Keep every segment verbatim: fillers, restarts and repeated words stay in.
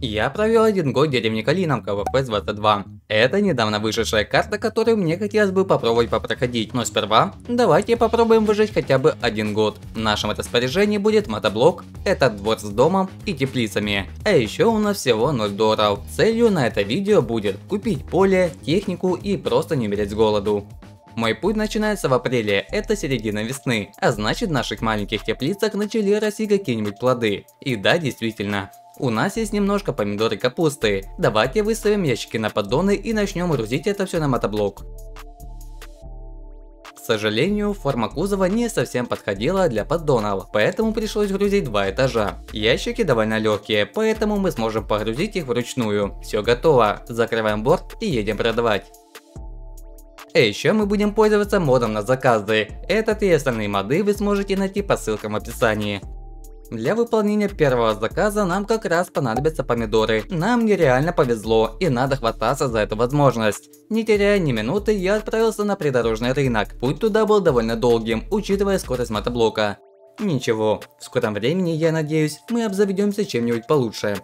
Я провел один год в деревне Калиновка в эф пи эс двадцать два. Это недавно вышедшая карта, которую мне хотелось бы попробовать попроходить. Но сперва давайте попробуем выжить хотя бы один год. В нашем распоряжении будет мотоблок, этот двор с домом и теплицами. А еще у нас всего ноль долларов. Целью на это видео будет купить поле, технику и просто не умереть с голоду. Мой путь начинается в апреле, это середина весны. А значит, в наших маленьких теплицах начали расти какие-нибудь плоды. И да, действительно. У нас есть немножко помидоры и капусты. Давайте выставим ящики на поддоны и начнем грузить это все на мотоблок. К сожалению, форма кузова не совсем подходила для поддонов, поэтому пришлось грузить два этажа. Ящики довольно легкие, поэтому мы сможем погрузить их вручную. Все готово, закрываем борт и едем продавать. А еще мы будем пользоваться модом на заказы. Этот и остальные моды вы сможете найти по ссылкам в описании. Для выполнения первого заказа нам как раз понадобятся помидоры. Нам нереально повезло, и надо хвататься за эту возможность. Не теряя ни минуты, я отправился на придорожный рынок. Путь туда был довольно долгим, учитывая скорость мотоблока. Ничего, в скором времени, я надеюсь, мы обзаведемся чем-нибудь получше.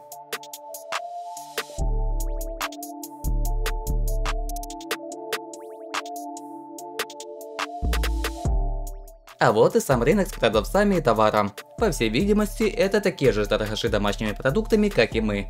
А вот и сам рынок с продавцами и товаром. По всей видимости, это такие же торгаши домашними продуктами, как и мы.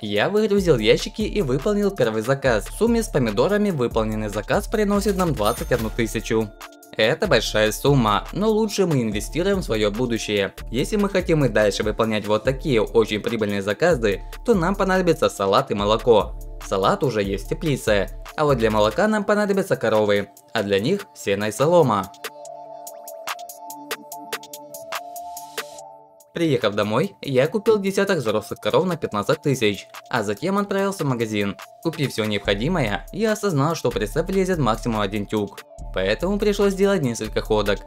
Я выгрузил ящики и выполнил первый заказ. В сумме с помидорами выполненный заказ приносит нам двадцать одну тысячу. Это большая сумма, но лучше мы инвестируем в свое будущее. Если мы хотим и дальше выполнять вот такие очень прибыльные заказы, то нам понадобится салат и молоко. Салат уже есть в теплице, а вот для молока нам понадобятся коровы, а для них сено и солома. Приехав домой, я купил десяток взрослых коров на пятнадцать тысяч, а затем отправился в магазин. Купив все необходимое, я осознал, что в прицеп лезет максимум один тюк, поэтому пришлось сделать несколько ходок.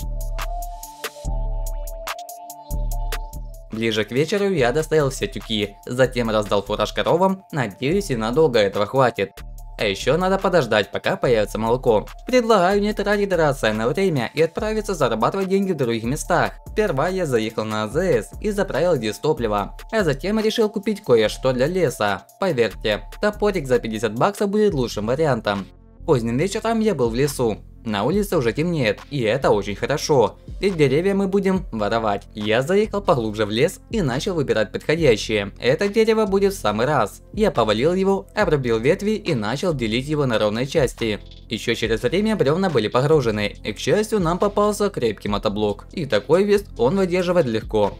Ближе к вечеру я доставил все тюки, затем раздал фураж коровам, надеюсь, и надолго этого хватит. А еще надо подождать, пока появится молоко. Предлагаю не тратить драгоценное время и отправиться зарабатывать деньги в других местах. Сперва я заехал на а зэ эс и заправил дистопливо, а затем решил купить кое-что для леса. Поверьте, топорик за пятьдесят баксов будет лучшим вариантом. Поздним вечером я был в лесу. На улице уже темнеет, и это очень хорошо, ведь деревья мы будем воровать. Я заехал поглубже в лес и начал выбирать подходящие. Это дерево будет в самый раз. Я повалил его, обрубил ветви и начал делить его на ровные части. Еще через время бревна были погружены, и к счастью нам попался крепкий мотоблок. И такой вес он выдерживает легко.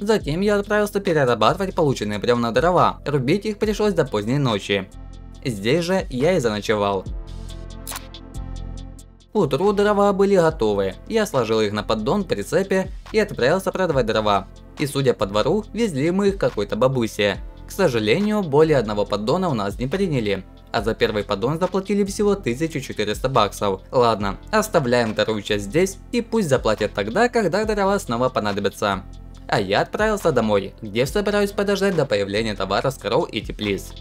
Затем я отправился перерабатывать полученные бревна дрова, рубить их пришлось до поздней ночи. Здесь же я и заночевал. К утру дрова были готовы, я сложил их на поддон в прицепе и отправился продавать дрова. И судя по двору, везли мы их какой-то бабусе. К сожалению, более одного поддона у нас не приняли, а за первый поддон заплатили всего тысячу четыреста баксов. Ладно, оставляем вторую часть здесь и пусть заплатят тогда, когда дрова снова понадобятся. А я отправился домой, где собираюсь подождать до появления товара с коров и теплиц.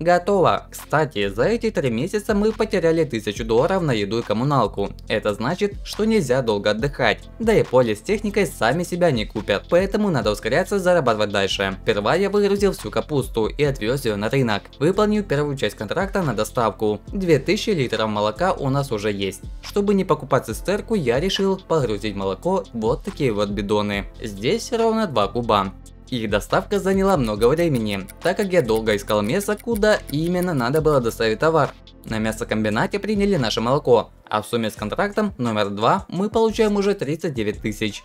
Готово! Кстати, за эти три месяца мы потеряли тысячу долларов на еду и коммуналку. Это значит, что нельзя долго отдыхать. Да и поле с техникой сами себя не купят, поэтому надо ускоряться и зарабатывать дальше. Сперва я выгрузил всю капусту и отвез ее на рынок. Выполнил первую часть контракта на доставку. две тысячи литров молока у нас уже есть. Чтобы не покупать цистерку, я решил погрузить молоко в вот такие вот бидоны. Здесь ровно два куба. Их доставка заняла много времени, так как я долго искал место, куда именно надо было доставить товар. На мясокомбинате приняли наше молоко, а в сумме с контрактом номер два мы получаем уже тридцать девять тысяч.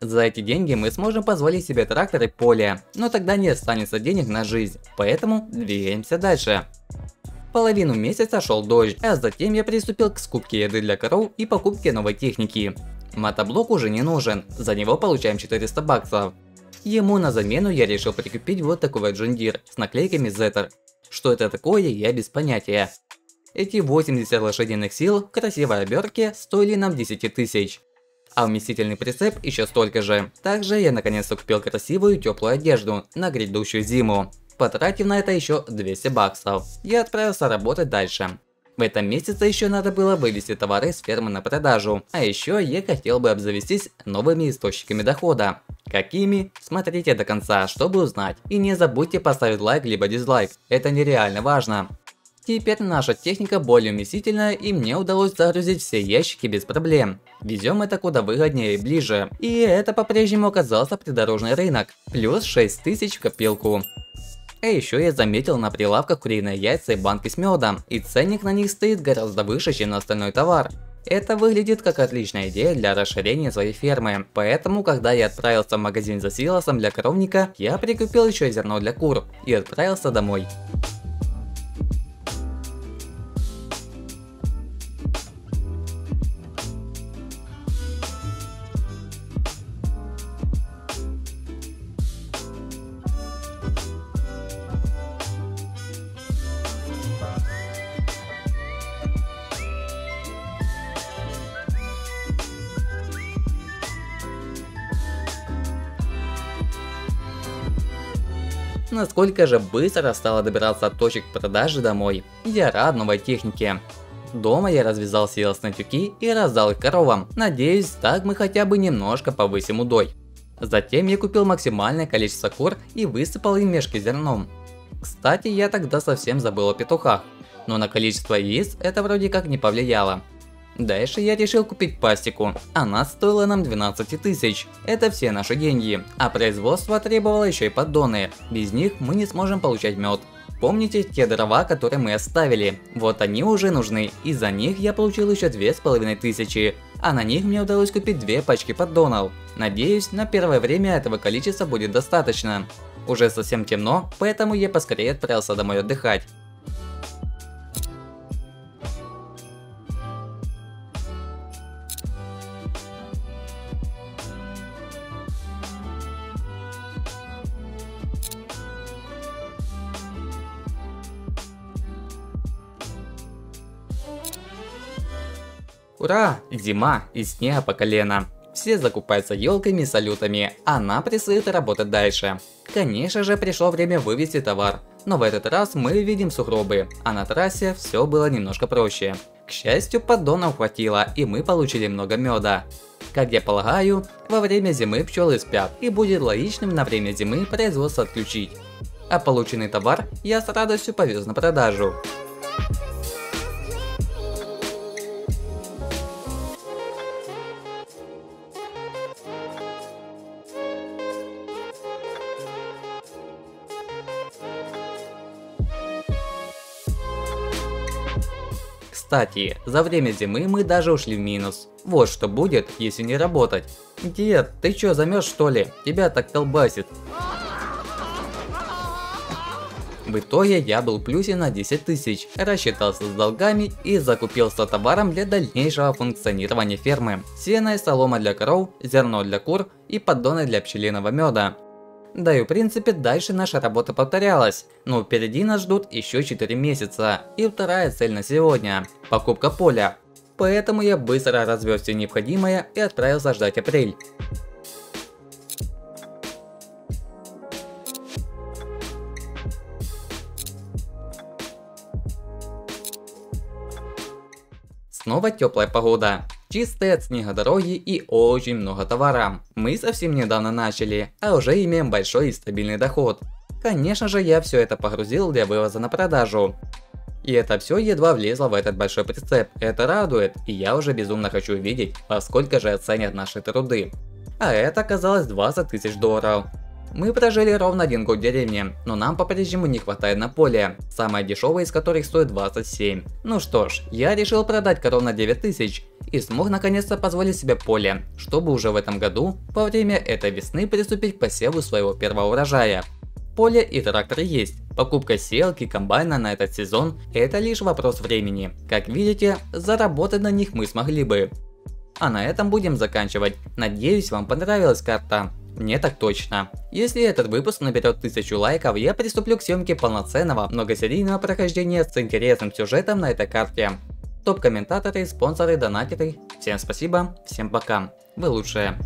За эти деньги мы сможем позволить себе трактор и поле, но тогда не останется денег на жизнь, поэтому двигаемся дальше. Половину месяца шел дождь, а затем я приступил к скупке еды для коров и покупке новой техники. Мотоблок уже не нужен, за него получаем четыреста баксов. Ему на замену я решил прикупить вот такой вот джундир с наклейками Зеттер. Что это такое, я без понятия. Эти восемьдесят лошадиных сил в красивой обертке стоили нам десять тысяч. а вместительный прицеп еще столько же. Также я наконец-то купил красивую теплую одежду на грядущую зиму, потратив на это еще двести баксов. Я отправился работать дальше. В этом месяце еще надо было вывести товары с фермы на продажу, а еще я хотел бы обзавестись новыми источниками дохода. Какими? Смотрите до конца, чтобы узнать. И не забудьте поставить лайк либо дизлайк, это нереально важно. Теперь наша техника более вместительная, и мне удалось загрузить все ящики без проблем. Везем это куда выгоднее и ближе. И это по-прежнему оказался придорожный рынок, плюс шесть тысяч в копилку. А еще я заметил на прилавках куриные яйца и банки с медом, и ценник на них стоит гораздо выше, чем на остальной товар. Это выглядит как отличная идея для расширения своей фермы, поэтому когда я отправился в магазин за силосом для коровника, я прикупил еще зерно для кур и отправился домой. Насколько же быстро стало добираться от точек продажи домой. Я рад новой технике. Дома я развязал силосные тюки и раздал их коровам. Надеюсь, так мы хотя бы немножко повысим удой. Затем я купил максимальное количество кур и высыпал им мешки зерном. Кстати, я тогда совсем забыл о петухах, но на количество яиц это вроде как не повлияло. Дальше я решил купить пластику, она стоила нам двенадцать тысяч, это все наши деньги, а производство требовало еще и поддоны, без них мы не сможем получать мед. Помните те дрова, которые мы оставили? Вот они уже нужны, и за них я получил еще две тысячи пятьсот, а на них мне удалось купить две пачки поддонов. Надеюсь, на первое время этого количества будет достаточно. Уже совсем темно, поэтому я поскорее отправился домой отдыхать. Ура! Зима и снега по колено. Все закупаются елками и салютами, а нам предстоит работать дальше. Конечно же, пришло время вывести товар, но в этот раз мы видим сугробы, а на трассе все было немножко проще. К счастью, поддонов хватило, и мы получили много меда. Как я полагаю, во время зимы пчелы спят, и будет логичным на время зимы производство отключить. А полученный товар я с радостью повез на продажу. Кстати, за время зимы мы даже ушли в минус. Вот что будет, если не работать. Дед, ты чё, замёрз что ли? Тебя так колбасит. В итоге я был в плюсе на десять тысяч, рассчитался с долгами и закупился товаром для дальнейшего функционирования фермы. Сено и солома для коров, зерно для кур и поддоны для пчелиного меда. Да и в принципе дальше наша работа повторялась, но впереди нас ждут еще четыре месяца, и вторая цель на сегодня – покупка поля. Поэтому я быстро развез все необходимое и отправился ждать апрель. Снова теплая погода. Чистые от снега дороги и очень много товара. Мы совсем недавно начали, а уже имеем большой и стабильный доход. Конечно же, я все это погрузил для вывоза на продажу. И это все едва влезло в этот большой прицеп. Это радует, и я уже безумно хочу увидеть, во сколько же оценят наши труды. А это оказалось двадцать тысяч долларов. Мы прожили ровно один год в деревне, но нам по-прежнему не хватает на поле, самое дешевое из которых стоит двадцать семь. Ну что ж, я решил продать коров на девять тысяч и смог наконец-то позволить себе поле, чтобы уже в этом году, во время этой весны, приступить к посеву своего первого урожая. Поле и трактор есть, покупка сеялки, комбайна на этот сезон – это лишь вопрос времени. Как видите, заработать на них мы смогли бы. А на этом будем заканчивать. Надеюсь, вам понравилась карта. Мне так точно. Если этот выпуск наберет тысячу лайков, я приступлю к съемке полноценного многосерийного прохождения с интересным сюжетом на этой карте. Топ-комментаторы, спонсоры, донатеры. Всем спасибо, всем пока. вы лучшие.